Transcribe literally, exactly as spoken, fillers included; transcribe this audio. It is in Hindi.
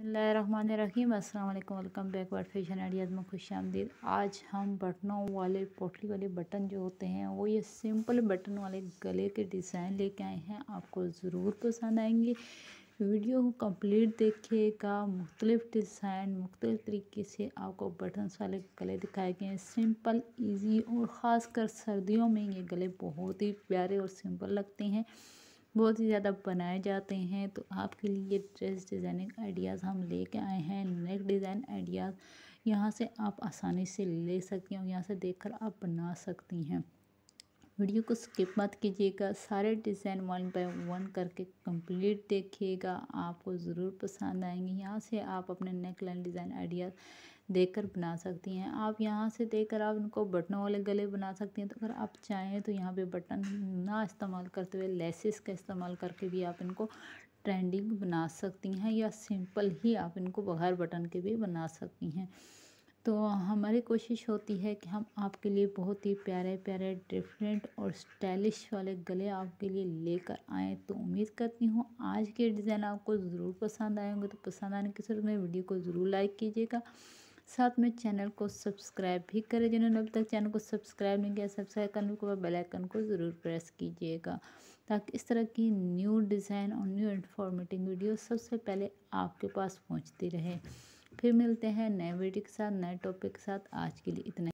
बिस्मिल्लाहिर्रहमानिर्रहीम। अस्सलाम वालेकुम। Welcome back word fashion ideas में खुश आमदीद। आज हम बटनों वाले पोटली वाले बटन जो होते हैं वो ये सिंपल बटन वाले गले के डिज़ाइन लेके आए हैं, आपको ज़रूर पसंद आएंगे। वीडियो को कंप्लीट देखिएगा। मुख्तलिफ़ डिज़ाइन मुख्तलिफ़ तरीके से आपको बटन्स वाले गले दिखाए गए हैं। सिंपल ईजी और ख़ासकर सर्दियों में ये गले बहुत ही प्यारे और सिंपल लगते हैं, बहुत ही ज़्यादा बनाए जाते हैं। तो आपके लिए ड्रेस डिज़ाइनिंग आइडियाज़ हम लेके आए हैं, नेक डिज़ाइन आइडियाज़। यहाँ से आप आसानी से ले सकती हैं और यहाँ से देखकर आप बना सकती हैं। वीडियो को स्किप मत कीजिएगा, सारे डिज़ाइन वन बाय वन करके कंप्लीट देखिएगा, आपको ज़रूर पसंद आएंगे। यहाँ से आप अपने नेक लाइन डिज़ाइन आइडियाज़ देखकर बना सकती हैं। आप यहाँ से देखकर आप उनको बटनों वाले गले बना सकती हैं। तो अगर आप चाहें तो यहाँ पे बटन ना इस्तेमाल करते हुए लेसेस का इस्तेमाल करके भी आप इनको ट्रेंडिंग बना सकती हैं, या सिंपल ही आप इनको बगैर बटन के भी बना सकती हैं। तो हमारी कोशिश होती है कि हम आपके लिए बहुत ही प्यारे प्यारे डिफरेंट और स्टाइलिश वाले गले आपके लिए लेकर आएँ। तो उम्मीद करती हूँ आज के डिज़ाइन आपको ज़रूर पसंद आए होंगे। तो पसंद आने के साथ में वीडियो को ज़रूर लाइक कीजिएगा, साथ में चैनल को सब्सक्राइब भी करें। जिन्होंने अभी तक चैनल को सब्सक्राइब नहीं किया, सब्सक्राइब करने के बाद बेल आइकन को ज़रूर प्रेस कीजिएगा, ताकि इस तरह की न्यू डिज़ाइन और न्यू इन्फॉर्मेटिव वीडियो सबसे पहले आपके पास पहुँचती रहे। फिर मिलते हैं नए वीडियो के साथ, नए टॉपिक के साथ। आज के लिए इतना।